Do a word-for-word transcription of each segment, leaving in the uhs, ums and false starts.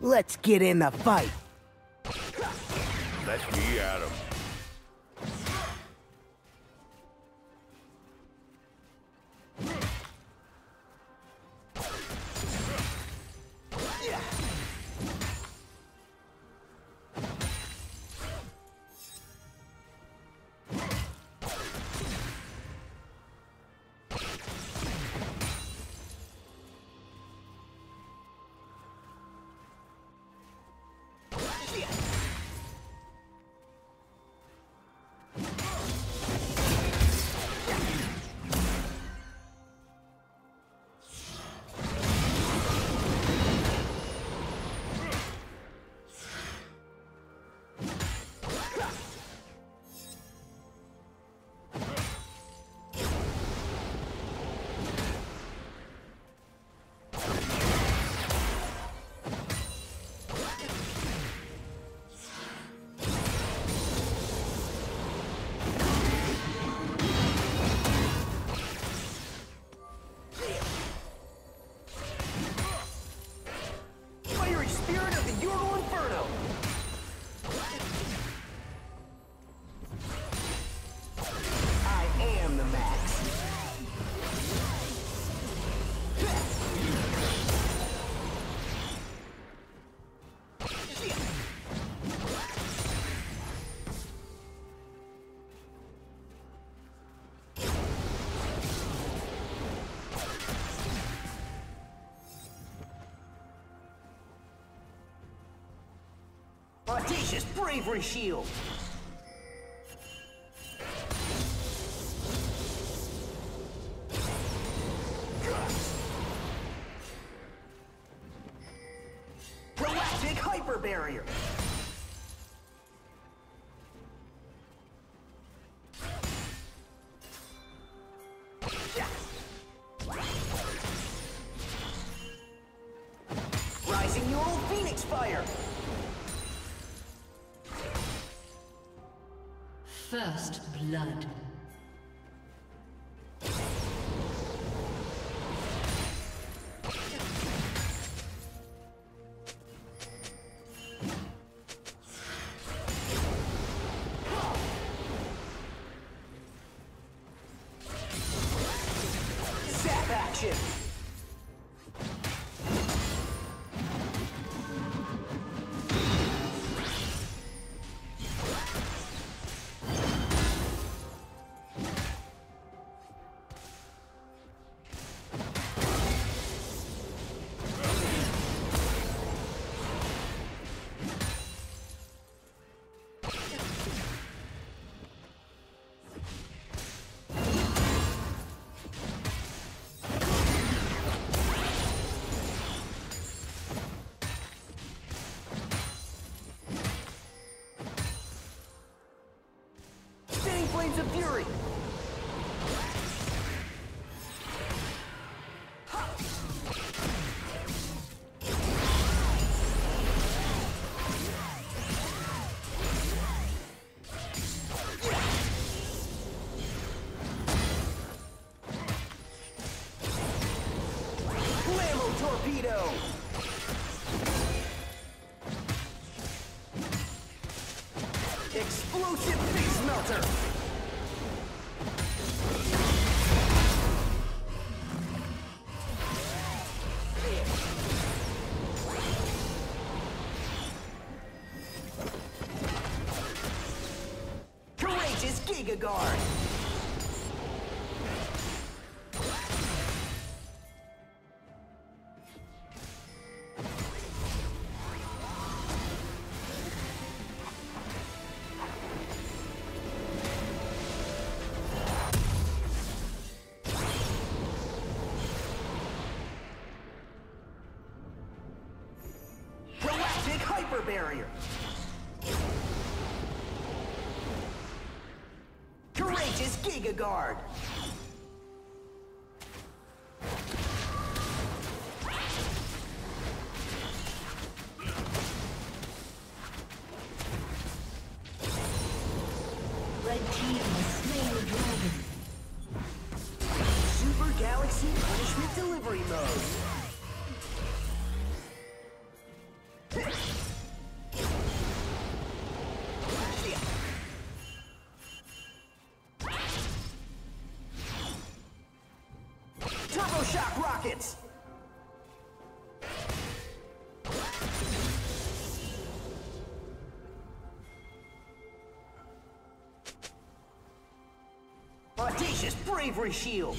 Let's get in the fight. Let's be at 'em. Audacious bravery shield! Proactic hyper barrier! Rising neural phoenix fire! First blood. Zap action. Flames of fury. Blammo torpedo. Explosive face melter. Giga Guard. Proactic hyper barrier. Is Giga Guard. Red team has slain the dragon. Super Galaxy Punishment Delivery Mode. rockets! Audacious bravery shield!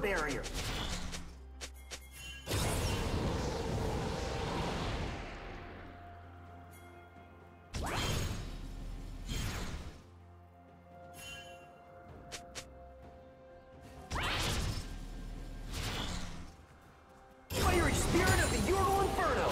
Barrier. Fiery spirit of the Ural Inferno.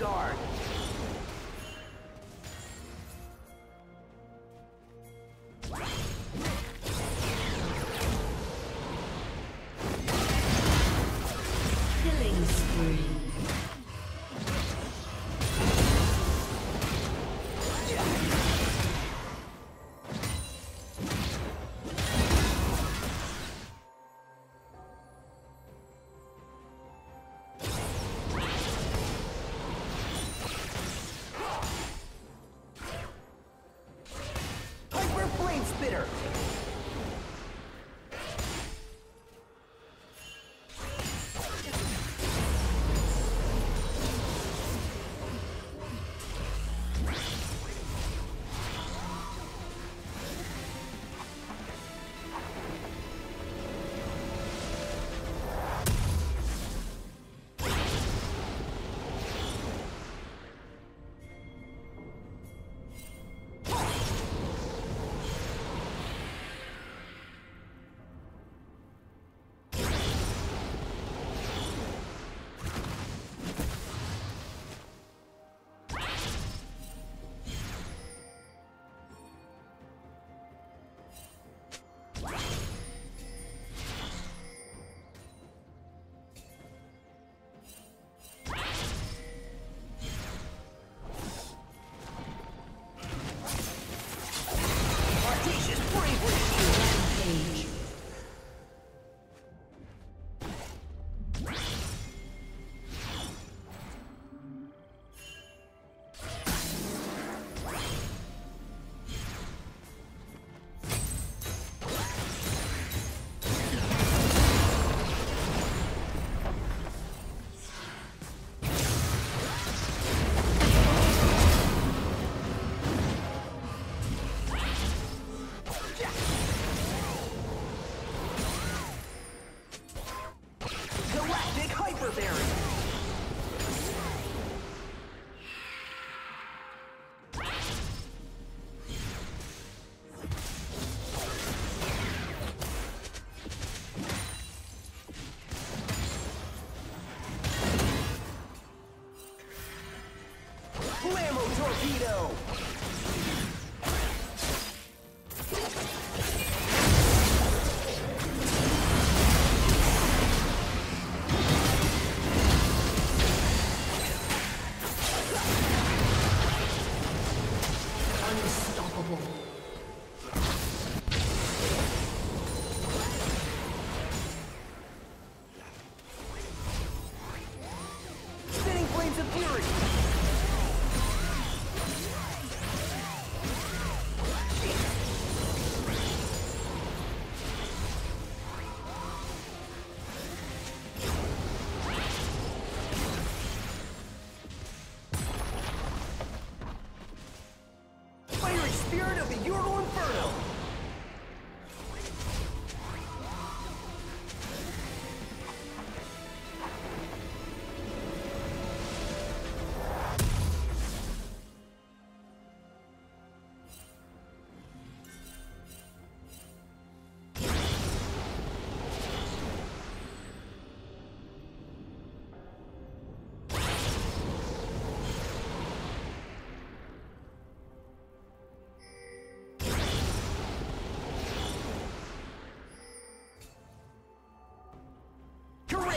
Guard. Killing spree. Yeah.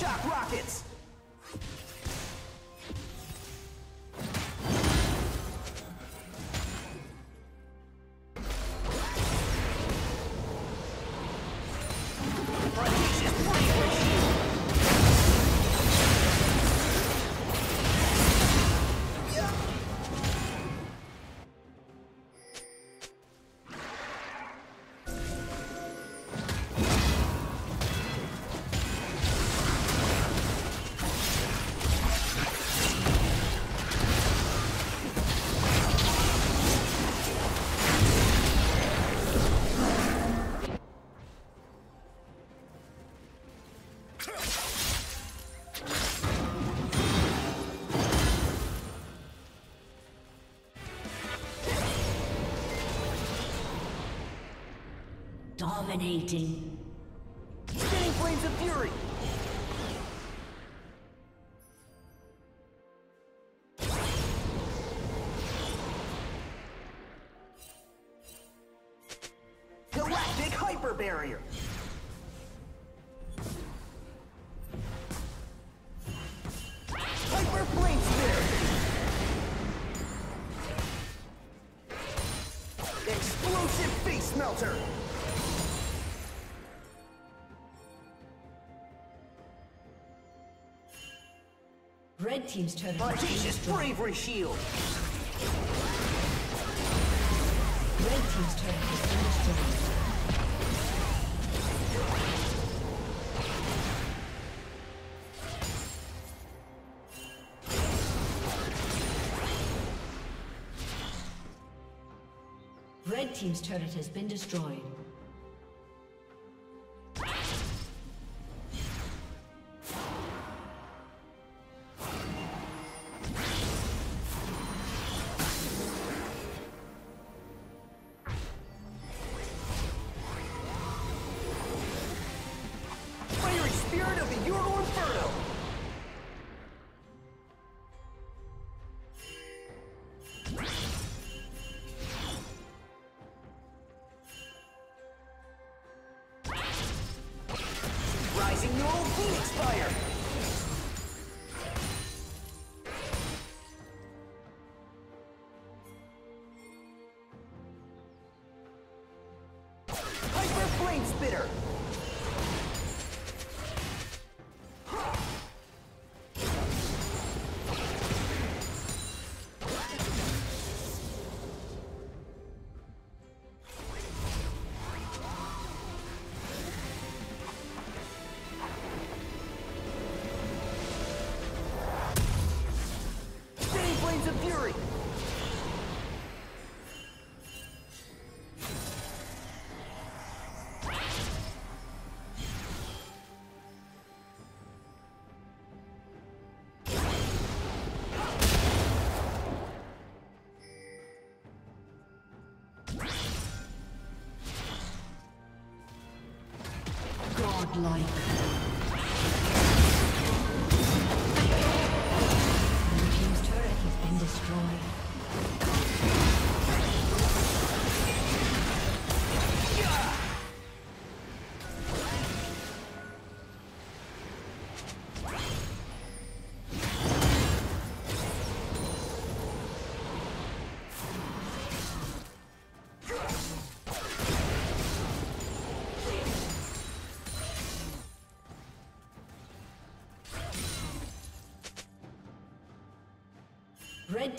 Shock rockets! Dominating. Spinning flames of fury. Galactic hyper barrier. Hyper flame sphere. Explosive face melter. Red team's turn. Audacious bravery shield. Red team's turn. Red team's turret has been destroyed. Spitter. Spinning flames of fury. Like Red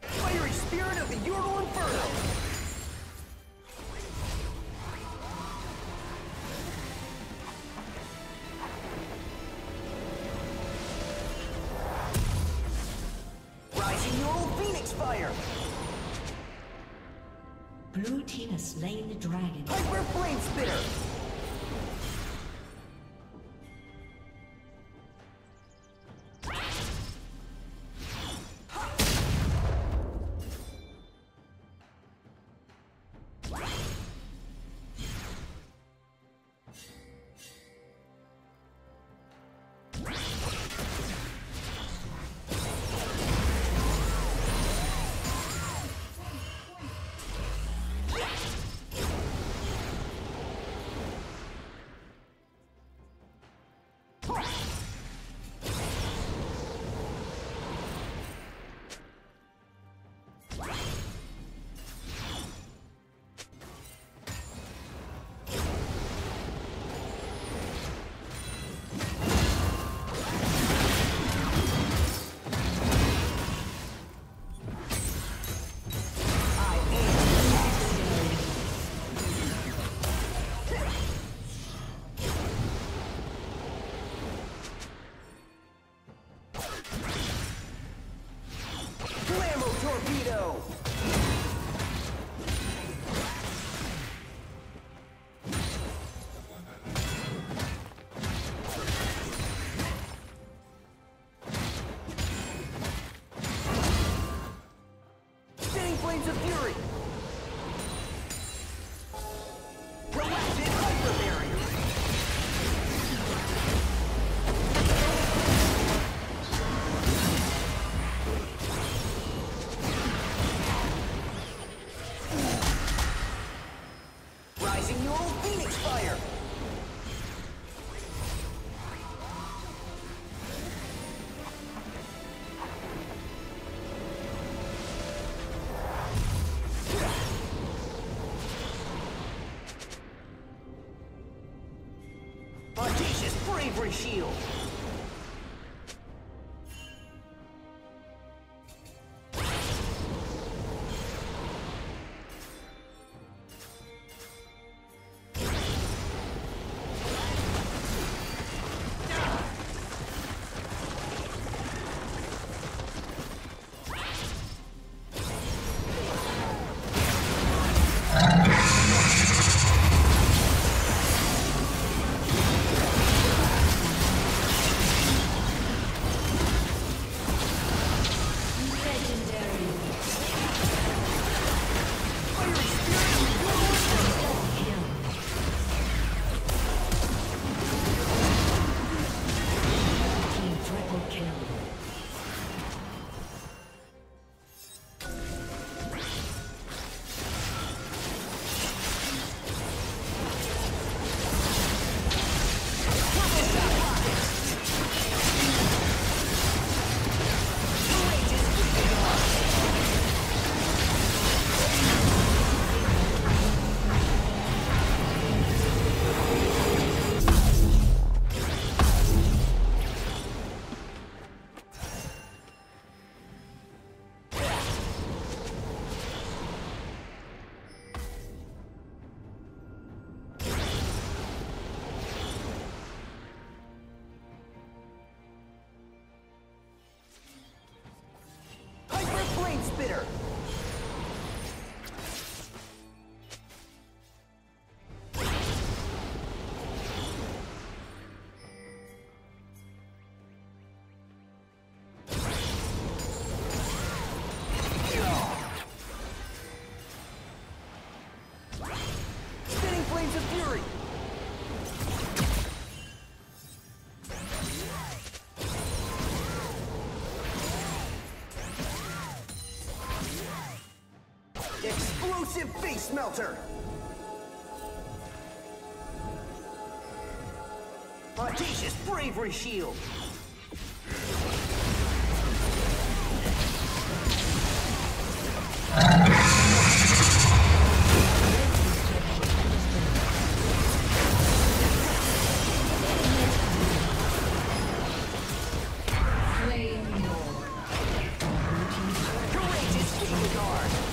Fiery Spirit of the Ural Inferno! Blue team has slain the dragon. Hyper Flame Spitter! Bravery Shield! Explosive Face Melter! Audacious Bravery Shield! Sliding door.